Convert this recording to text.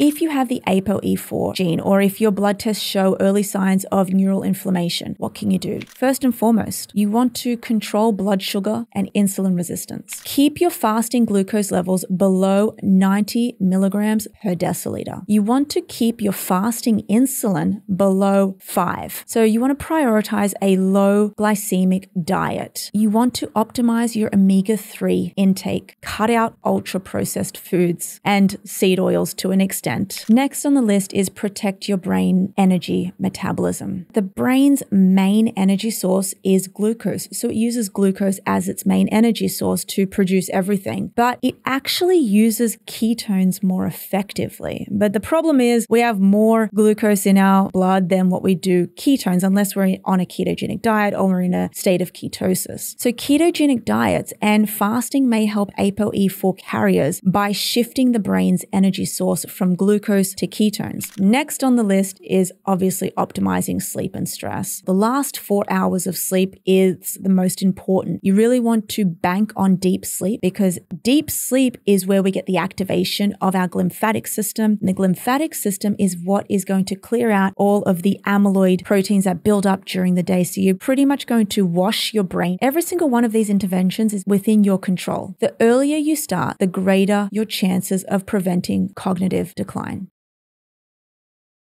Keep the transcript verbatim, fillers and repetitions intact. If you have the A P O E four gene, or if your blood tests show early signs of neural inflammation, what can you do? First and foremost, you want to control blood sugar and insulin resistance. Keep your fasting glucose levels below ninety milligrams per deciliter. You want to keep your fasting insulin below five. So you want to prioritize a low glycemic diet. You want to optimize your omega three intake, cut out ultra processed foods and seed oils to an extent. Next on the list is protect your brain energy metabolism. The brain's main energy source is glucose, so it uses glucose as its main energy source to produce everything, but it actually uses ketones more effectively. But the problem is we have more glucose in our blood than what we do ketones, unless we're on a ketogenic diet or we're in a state of ketosis. So ketogenic diets and fasting may help A P O E four carriers by shifting the brain's energy source from glucose to ketones. Next on the list is obviously optimizing sleep and stress. The last four hours of sleep is the most important. You really want to bank on deep sleep, because deep sleep is where we get the activation of our glymphatic system. And the glymphatic system is what is going to clear out all of the amyloid proteins that build up during the day. So you're pretty much going to wash your brain. Every single one of these interventions is within your control. The earlier you start, the greater your chances of preventing cognitive decline.